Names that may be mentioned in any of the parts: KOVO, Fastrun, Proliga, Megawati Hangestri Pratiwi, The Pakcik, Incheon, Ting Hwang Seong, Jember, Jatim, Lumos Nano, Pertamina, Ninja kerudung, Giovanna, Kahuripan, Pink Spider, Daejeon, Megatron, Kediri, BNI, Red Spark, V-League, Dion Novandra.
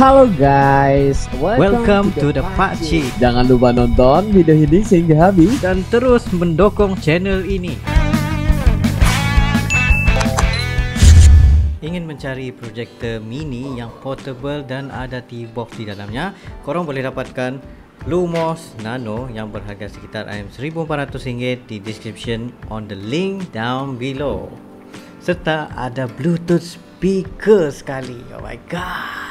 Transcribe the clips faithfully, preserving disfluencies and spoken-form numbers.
Halo guys, welcome, welcome to The Pakcik. Jangan lupa nonton video ini sehingga habis dan terus mendukung channel ini. Ingin mencari projector mini yang portable dan ada T-box di dalamnya, korang boleh dapatkan Lumos Nano yang berharga sekitar seribu empat ratus ringgit di description on the link down below, serta ada Bluetooth speaker sekali. Oh my god.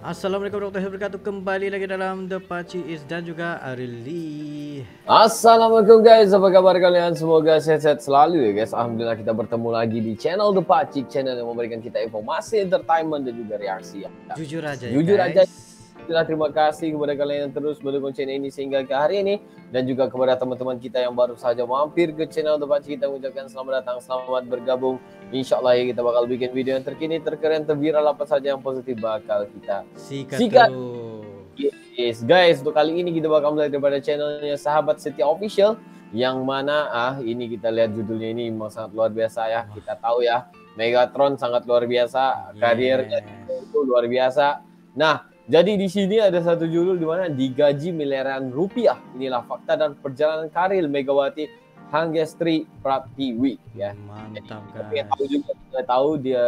Assalamualaikum warahmatullahi wabarakatuh. Kembali lagi dalam The Pakcik Is dan juga Arili. Assalamualaikum guys, apa kabar kalian? Semoga sehat-sehat selalu ya guys. Alhamdulillah kita bertemu lagi di channel The Pakcik, channel yang memberikan kita informasi, entertainment dan juga reaksi ya. Jujur aja ya, Jujur guys. aja. Terima kasih kepada kalian yang terus mendukung channel ini sehingga ke hari ini, dan juga kepada teman-teman kita yang baru saja mampir ke channel The Pakcik, kita mengucapkan selamat datang, selamat bergabung. Insyaallah ya, kita bakal bikin video yang terkini, terkeren, terviral, apa saja yang positif bakal kita sikat, sikat. Yes guys, untuk kali ini kita bakal mulai daripada channelnya Sahabat Setia Official, yang mana ah ini kita lihat judulnya ini memang sangat luar biasa ya. Kita tahu ya, Megatron sangat luar biasa, karirnya itu luar biasa. Nah, jadi di sini ada satu judul di mana digaji miliaran rupiah. Inilah fakta dan perjalanan karir Megawati Hangestri Pratiwi ya. Mantap guys. Tahu juga, kita tahu dia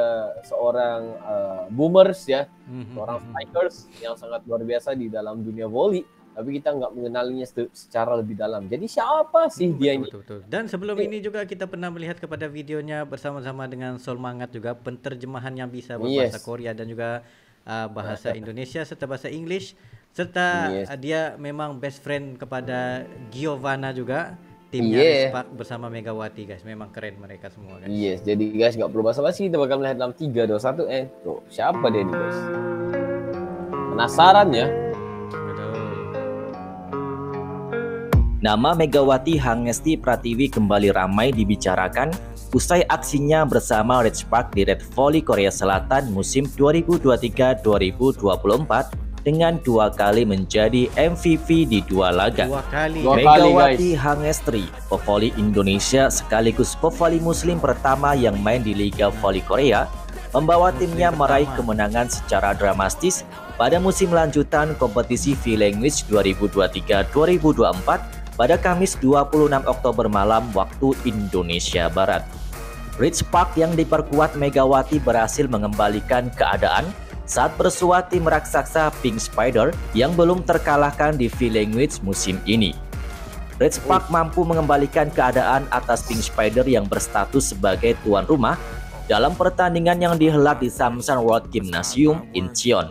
seorang uh, boomers ya, mm-hmm. seorang strikers yang sangat luar biasa di dalam dunia voli. Tapi kita nggak mengenalinya secara lebih dalam. Jadi siapa sih dia ini? Dan sebelum ini juga kita pernah melihat kepada videonya bersama-sama dengan Solmangat juga, penterjemahan yang bisa berbahasa yes. Korea dan juga Uh, bahasa Indonesia serta bahasa Inggris, serta yes. uh, dia memang best friend kepada Giovanna juga, timnya yeah. Red Spark bersama Megawati guys. Memang keren mereka semua guys. Yes, jadi guys nggak perlu basa-basi, kita bakal melihat dalam tiga, dua, satu eh tuh, siapa dia nih guys? Penasaran ya? Nama Megawati Hangestri Pratiwi kembali ramai dibicarakan usai aksinya bersama Red Spark di Red Volley Korea Selatan musim dua ribu dua puluh tiga dua ribu dua puluh empat dengan dua kali menjadi M V P di dua laga. Dua kali. Megawati Hangestri, pevoli Indonesia sekaligus pevoli Muslim pertama yang main di Liga Volley Korea, membawa timnya meraih kemenangan secara dramatis pada musim lanjutan kompetisi V-League dua ribu dua puluh tiga dua ribu dua puluh empat pada Kamis dua puluh enam Oktober malam waktu Indonesia Barat. Red Spark yang diperkuat Megawati berhasil mengembalikan keadaan saat bersua tim raksasa Pink Spider yang belum terkalahkan di V-League musim ini. Red Spark mampu mengembalikan keadaan atas Pink Spider yang berstatus sebagai tuan rumah dalam pertandingan yang dihelat di Samsung World Gymnasium Incheon.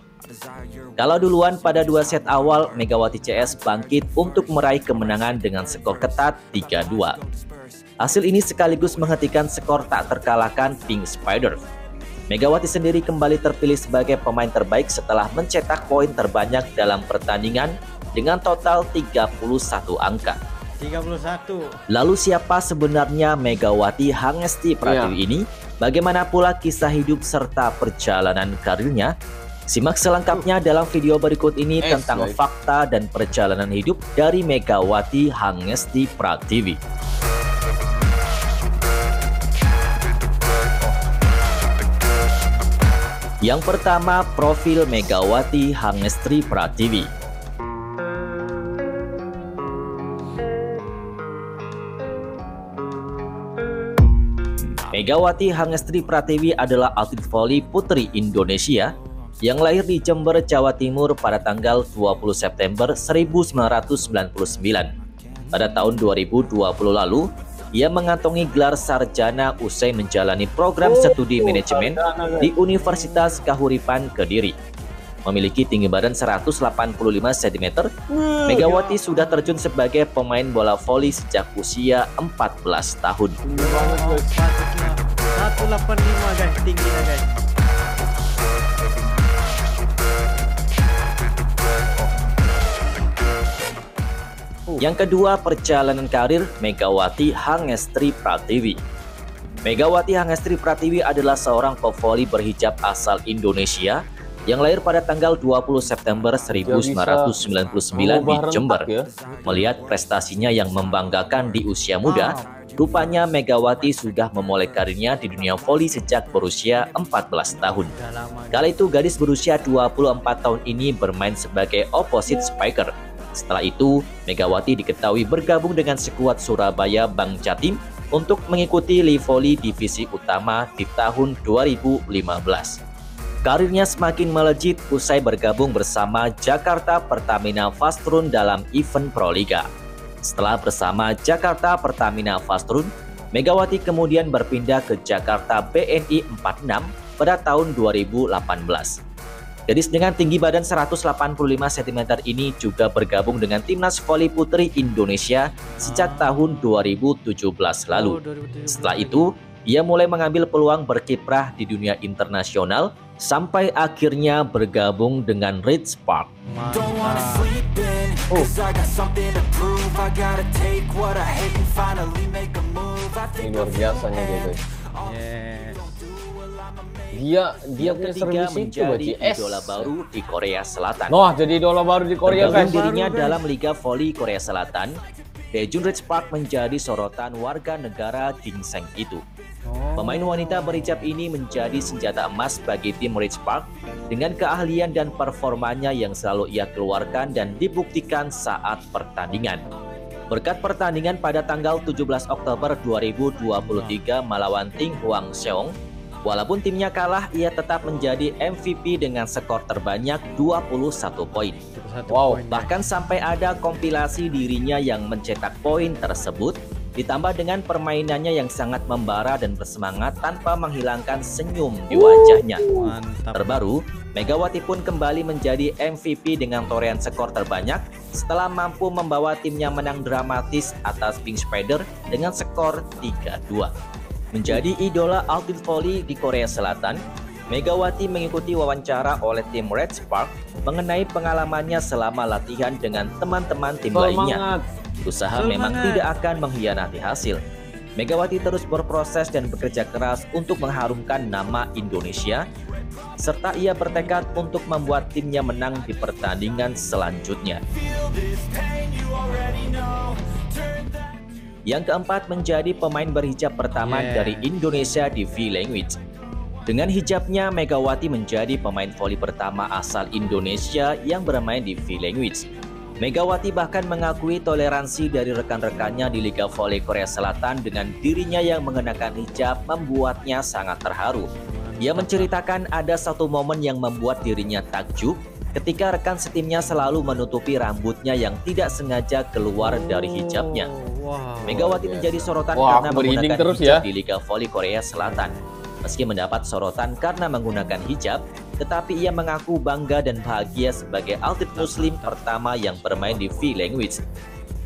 Kalau duluan pada dua set awal, Megawati C S bangkit untuk meraih kemenangan dengan skor ketat tiga dua. Hasil ini sekaligus menghentikan skor tak terkalahkan Pink Spider. Megawati sendiri kembali terpilih sebagai pemain terbaik setelah mencetak poin terbanyak dalam pertandingan dengan total tiga puluh satu angka. tiga puluh satu. Lalu siapa sebenarnya Megawati Hangestri Pratiwi yeah. ini? Bagaimana pula kisah hidup serta perjalanan karirnya? Simak selengkapnya dalam video berikut ini es, tentang guys. fakta dan perjalanan hidup dari Megawati Hangestri Pratiwi. Yang pertama, profil Megawati Hangestri Pratiwi. Megawati Hangestri Pratiwi adalah atlet voli putri Indonesia yang lahir di Jember, Jawa Timur pada tanggal dua puluh September seribu sembilan ratus sembilan puluh sembilan. Pada tahun dua ribu dua puluh lalu, ia mengantongi gelar sarjana usai menjalani program studi manajemen di Universitas Kahuripan Kediri. Memiliki tinggi badan seratus delapan puluh lima sentimeter, Megawati sudah terjun sebagai pemain bola voli sejak usia empat belas tahun. seratus delapan puluh lima guys, tingginya guys. Yang kedua, perjalanan karir Megawati Hangestri Pratiwi. Megawati Hangestri Pratiwi adalah seorang pevoli berhijab asal Indonesia yang lahir pada tanggal dua puluh September seribu sembilan ratus sembilan puluh sembilan di Jember. Melihat prestasinya yang membanggakan di usia muda, rupanya Megawati sudah memulai karirnya di dunia voli sejak berusia empat belas tahun. Kala itu gadis berusia dua puluh empat tahun ini bermain sebagai opposite spiker. Setelah itu, Megawati diketahui bergabung dengan skuad Surabaya Bank Jatim untuk mengikuti Live Volley divisi utama di tahun dua ribu lima belas. Karirnya semakin melejit usai bergabung bersama Jakarta Pertamina Fastrun dalam event Proliga. Setelah bersama Jakarta Pertamina Fastrun, Megawati kemudian berpindah ke Jakarta B N I empat enam pada tahun dua ribu delapan belas. Gadis dengan tinggi badan seratus delapan puluh lima sentimeter ini juga bergabung dengan Timnas Voli Putri Indonesia sejak tahun dua ribu tujuh belas lalu. Setelah itu, ia mulai mengambil peluang berkiprah di dunia internasional sampai akhirnya bergabung dengan Red Spark. Oh. Ini luar biasanya dia, guys. Dia dia punya servisnya menjadi idola baru di Korea Selatan. Wah, jadi idola baru di Korea Selatan. Dirinya dalam Liga Voli Korea Selatan, Daejeon Red Spark menjadi sorotan warga negara ginseng itu. Pemain wanita berhijab ini menjadi senjata emas bagi tim Red Spark dengan keahlian dan performanya yang selalu ia keluarkan dan dibuktikan saat pertandingan. Berkat pertandingan pada tanggal tujuh belas Oktober dua ribu dua puluh tiga melawan Ting Hwang Seong, walaupun timnya kalah, ia tetap menjadi M V P dengan skor terbanyak dua puluh satu poin. Wow, bahkan sampai ada kompilasi dirinya yang mencetak poin tersebut, ditambah dengan permainannya yang sangat membara dan bersemangat tanpa menghilangkan senyum di wajahnya. Mantap. Terbaru, Megawati pun kembali menjadi M V P dengan torehan skor terbanyak setelah mampu membawa timnya menang dramatis atas Pink Spider dengan skor tiga dua. Menjadi idola altim voli di Korea Selatan, Megawati mengikuti wawancara oleh tim Red Spark mengenai pengalamannya selama latihan dengan teman-teman tim lainnya. Usaha memang tidak akan mengkhianati hasil. Megawati terus berproses dan bekerja keras untuk mengharumkan nama Indonesia, serta ia bertekad untuk membuat timnya menang di pertandingan selanjutnya. Yang keempat, menjadi pemain berhijab pertama yeah. dari Indonesia di V-League. Dengan hijabnya, Megawati menjadi pemain voli pertama asal Indonesia yang bermain di V-League. Megawati bahkan mengakui toleransi dari rekan-rekannya di Liga Voli Korea Selatan dengan dirinya yang mengenakan hijab membuatnya sangat terharu. Ia menceritakan ada satu momen yang membuat dirinya takjub ketika rekan setimnya selalu menutupi rambutnya yang tidak sengaja keluar dari hijabnya. Wow, Megawati biasa. menjadi sorotan wow, karena menggunakan terus hijab ya. di Liga Voli Korea Selatan. Meski mendapat sorotan karena menggunakan hijab, tetapi ia mengaku bangga dan bahagia sebagai atlet muslim pertama yang bermain di V-League.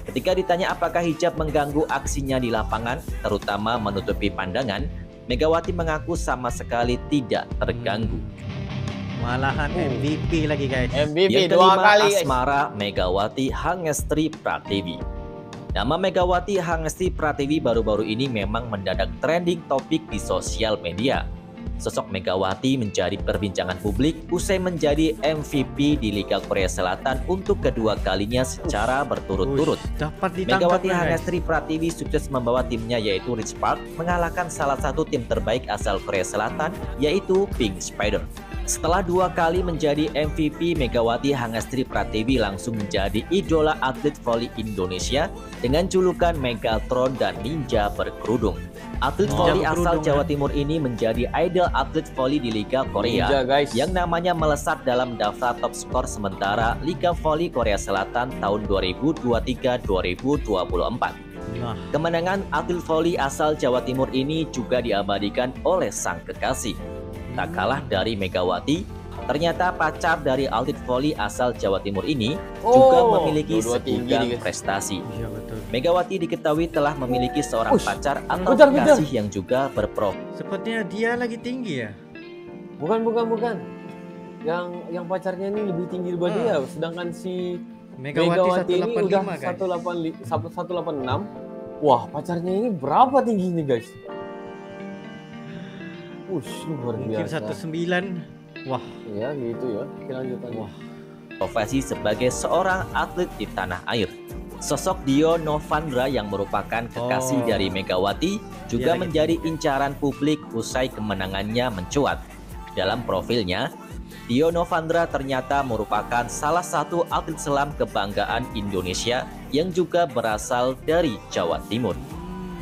Ketika ditanya apakah hijab mengganggu aksinya di lapangan, terutama menutupi pandangan, Megawati mengaku sama sekali tidak terganggu. Malahan M V P lagi, guys. M V P yang kelima, dua kali, guys. Asmara Megawati Hangestri Pratiwi. Nama Megawati Hangestri Pratiwi baru-baru ini memang mendadak trending topik di sosial media. Sosok Megawati menjadi perbincangan publik usai menjadi M V P di Liga Korea Selatan untuk kedua kalinya secara berturut-turut. Megawati Hangestri Pratiwi sukses membawa timnya yaitu Red Spark mengalahkan salah satu tim terbaik asal Korea Selatan yaitu Pink Spider. Setelah dua kali menjadi M V P, Megawati Hangestri Pratiwi langsung menjadi idola atlet voli Indonesia dengan julukan Megatron dan Ninja berkerudung. Atlet voli oh, asal Jawa Timur ini menjadi idol atlet voli di Liga Korea Ninja, guys. yang namanya melesat dalam daftar top skor sementara Liga Voli Korea Selatan tahun dua ribu dua puluh tiga dua ribu dua puluh empat. Nah. Kemenangan atlet voli asal Jawa Timur ini juga diabadikan oleh sang kekasih. Tak kalah dari Megawati, ternyata pacar dari atlet voli asal Jawa Timur ini oh, juga memiliki segudang prestasi. Ya, Megawati diketahui telah memiliki seorang Ush, pacar atau kekasih yang juga berprof. Sepertinya dia lagi tinggi ya? Bukan, bukan, bukan. Yang yang pacarnya ini lebih tinggi daripada hmm. dia, sedangkan si Megawati, Megawati ini udah seratus delapan puluh enam. Wah, pacarnya ini berapa tingginya, guys? Ush, luar biasa. Mungkin seratus sembilan. Wah, ya gitu ya. Oke, lanjut aja. Wah. Profesi sebagai seorang atlet di tanah air. Sosok Dion Novandra yang merupakan kekasih oh. dari Megawati juga ya, menjadi gitu. incaran publik usai kemenangannya mencuat. Dalam profilnya, Dion Novandra ternyata merupakan salah satu atlet selam kebanggaan Indonesia yang juga berasal dari Jawa Timur.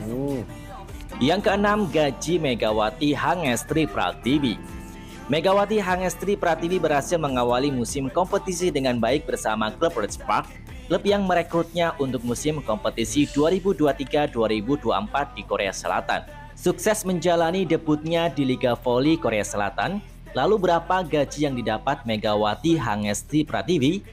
Hmm. Yang keenam, gaji Megawati Hangestri Pratiwi. Megawati Hangestri Pratiwi berhasil mengawali musim kompetisi dengan baik bersama klub Red Spark, klub yang merekrutnya untuk musim kompetisi dua ribu dua puluh tiga dua ribu dua puluh empat di Korea Selatan. Sukses menjalani debutnya di Liga Voli Korea Selatan. Lalu berapa gaji yang didapat Megawati Hangestri Pratiwi?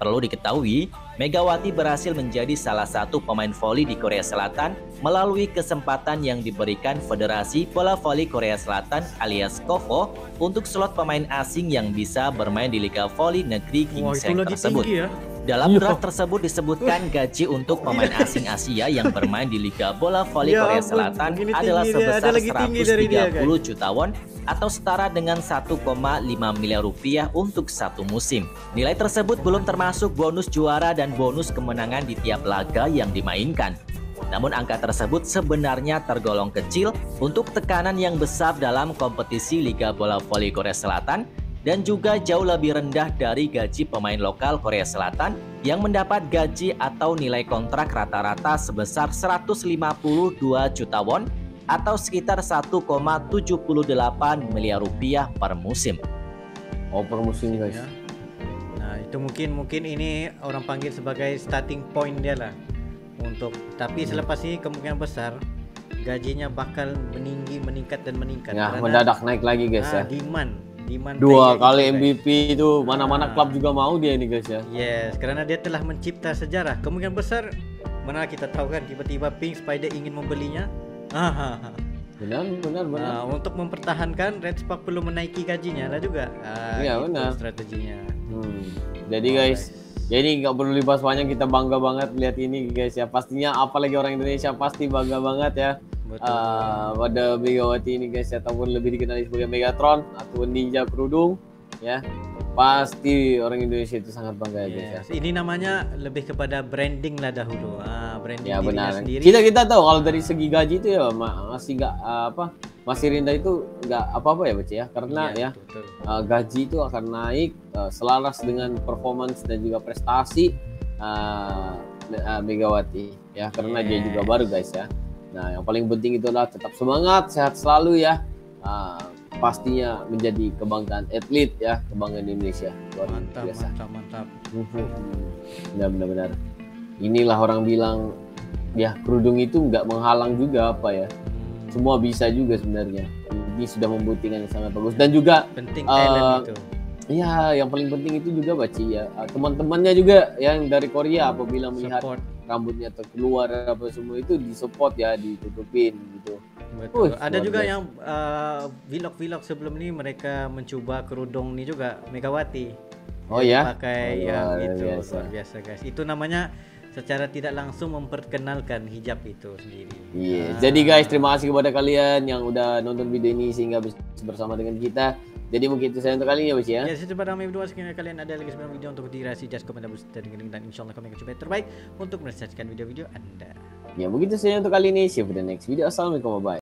Perlu diketahui, Megawati berhasil menjadi salah satu pemain voli di Korea Selatan melalui kesempatan yang diberikan Federasi Bola Voli Korea Selatan alias KOVO untuk slot pemain asing yang bisa bermain di Liga Voli Negeri Gingseng tersebut. Ya. Dalam draft tersebut disebutkan gaji untuk pemain asing Asia yang bermain di Liga Bola Voli ya, Korea Selatan adalah sebesar seratus tiga puluh juta won atau setara dengan satu koma lima miliar rupiah untuk satu musim. Nilai tersebut belum termasuk bonus juara dan bonus kemenangan di tiap laga yang dimainkan. Namun angka tersebut sebenarnya tergolong kecil untuk tekanan yang besar dalam kompetisi Liga Bola Voli Korea Selatan dan juga jauh lebih rendah dari gaji pemain lokal Korea Selatan yang mendapat gaji atau nilai kontrak rata-rata sebesar seratus lima puluh dua juta won atau sekitar satu koma tujuh delapan miliar rupiah per musim. Oh, per musim guys. Nah, itu mungkin mungkin ini orang panggil sebagai starting point dia lah. Untuk tapi selepas ini kemungkinan besar gajinya bakal meninggi, meningkat dan meningkat. Ya, karena mendadak naik lagi guys ah, ya. Demand, demand dua kali M V P guys. Itu mana-mana ah. klub juga mau dia ini guys ya. Yes, karena dia telah mencipta sejarah. Kemungkinan besar mana kita tahu kan tiba-tiba Pink Spider ingin membelinya. Ah, benar, benar, benar. Nah, untuk mempertahankan Red Spark perlu menaiki gajinya lah juga. Ah, iya, benar. Strateginya. Hmm. Jadi oh, guys. guys. Jadi nggak perlu dibahas banyak, kita bangga banget lihat ini guys ya. Pastinya apalagi orang Indonesia pasti bangga banget ya. Betul. Uh, pada Megawati ini guys ya, ataupun lebih dikenal sebagai Megatron ataupun Ninja Kerudung ya. Pasti orang Indonesia itu sangat bangga ya guys ya. Ini namanya lebih kepada branding lah dahulu. Ah, branding ya, benar. Sendiri. Kita kita tahu kalau dari segi gaji itu ya masih nggak apa masih rendah itu nggak apa-apa ya Baci ya, karena ya, ya betul, betul. Uh, gaji itu akan naik uh, selaras dengan performance dan juga prestasi uh, uh, Megawati ya, karena yes. dia juga baru guys ya. Nah, yang paling penting itu adalah tetap semangat, sehat selalu ya, uh, pastinya menjadi kebanggaan atlet ya, kebanggaan Indonesia. Mantap, mantap, mantap. Benar-benar. Inilah orang bilang ya kerudung itu nggak menghalang juga apa ya. Semua bisa juga sebenarnya. Ini sudah membuktikan yang sangat bagus dan juga penting uh, talent itu. Iya, yang paling penting itu juga Baci ya. Teman-temannya juga yang dari Korea apabila melihat support. Rambutnya terkeluar apa semua itu disupport ya, ditutupin gitu. Betul. Uh, Ada juga guys. yang vlog-vlog uh, sebelum ini mereka mencoba kerudung ini juga Megawati. Oh ya. Pakai oh, yang oh, itu biasa. Luar biasa guys. Itu namanya secara tidak langsung memperkenalkan hijab itu sendiri. Iya, yeah. ah. Jadi guys, terima kasih kepada kalian yang udah nonton video ini sehingga bersama dengan kita. Jadi mungkin itu saya untuk kali ini ya, Bos ya. Ya, saya coba ramai berdua sekiranya kalian ada lagi sebelum video untuk dirasi just komen dan booster dan insyaallah kami akan coba terbaik untuk menyelesaikan video-video Anda. Ya, begitu saja untuk kali ini. See you for the next video. Assalamualaikum, bye.